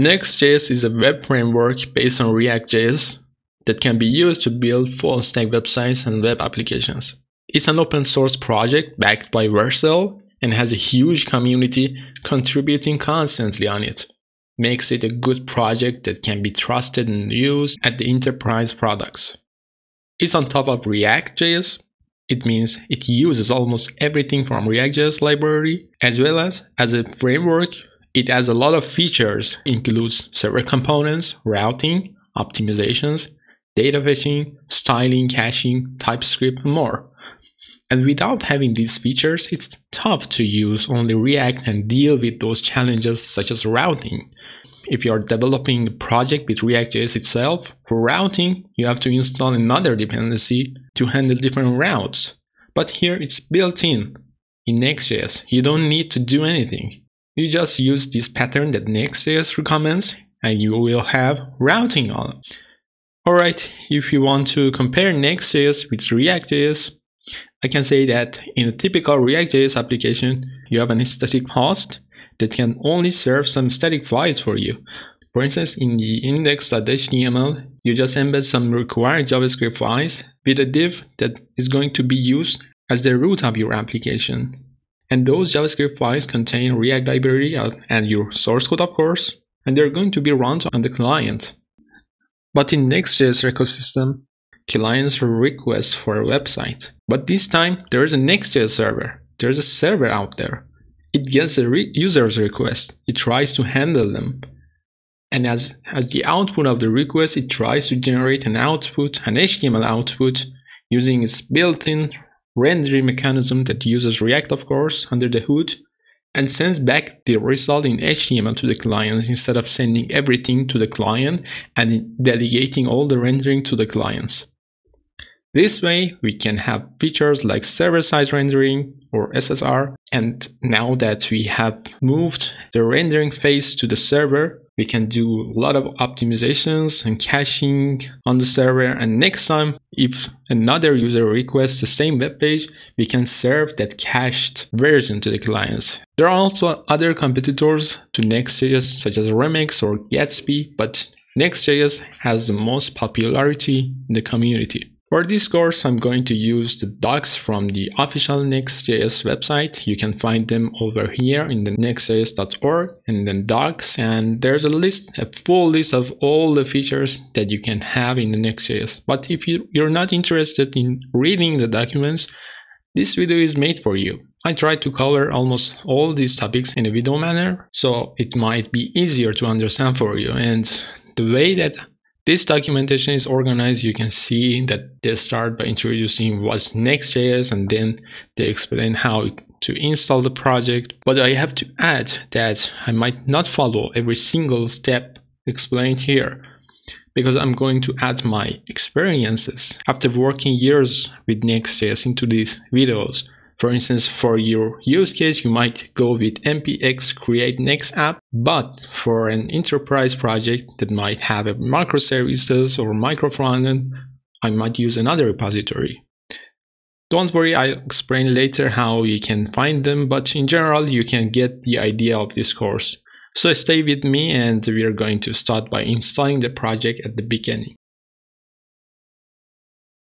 Next.js is a web framework based on React.js that can be used to build full-stack websites and web applications. It's an open-source project backed by Vercel and has a huge community contributing constantly on it. Makes it a good project that can be trusted and used at the enterprise products. It's on top of React.js. It means it uses almost everything from React.js library, as well as a framework. It has a lot of features, includes server components, routing, optimizations, data fetching, styling, caching, TypeScript, and more. And without having these features, it's tough to use only React and deal with those challenges such as routing. If you are developing a project with React.js itself, for routing, you have to install another dependency to handle different routes. But here it's built in. In Next.js, you don't need to do anything. You just use this pattern that Next.js recommends and you will have routing on. Alright, if you want to compare Next.js with React.js, I can say that in a typical React.js application, you have an static host that can only serve some static files for you. For instance, in the index.html, you just embed some required JavaScript files with a div that is going to be used as the root of your application. And those JavaScript files contain React library and your source code, of course, and they're going to be run on the client. But in Next.js ecosystem, clients request for a website. But this time, there is a Next.js server. There's a server out there. It gets the user's request. It tries to handle them. And as the output of the request, it tries to generate an output, an HTML output, using its built-in rendering mechanism that uses React, of course, under the hood, and sends back the result in HTML to the client instead of sending everything to the client and delegating all the rendering to the clients. This way, we can have features like server-side rendering or SSR, and now that we have moved the rendering phase to the server, we can do a lot of optimizations and caching on the server, and next time, if another user requests the same web page, we can serve that cached version to the clients. There are also other competitors to Next.js such as Remix or Gatsby, but Next.js has the most popularity in the community. For this course, I'm going to use the docs from the official Next.js website. You can find them over here in the nextjs.org and then docs, and there's a full list of all the features that you can have in the Next.js. But if you're not interested in reading the documents, this video is made for you. I tried to cover almost all these topics in a video manner, so it might be easier to understand for you. And the way that this documentation is organized, you can see that they start by introducing what's Next.js and then they explain how to install the project. But I have to add that I might not follow every single step explained here, because I'm going to add my experiences after working years with Next.js into these videos. For instance, for your use case, you might go with npx create-next-app, but for an enterprise project that might have a microservices or micro frontend, I might use another repository. Don't worry, I'll explain later how you can find them, but in general, you can get the idea of this course. So stay with me and we are going to start by installing the project at the beginning.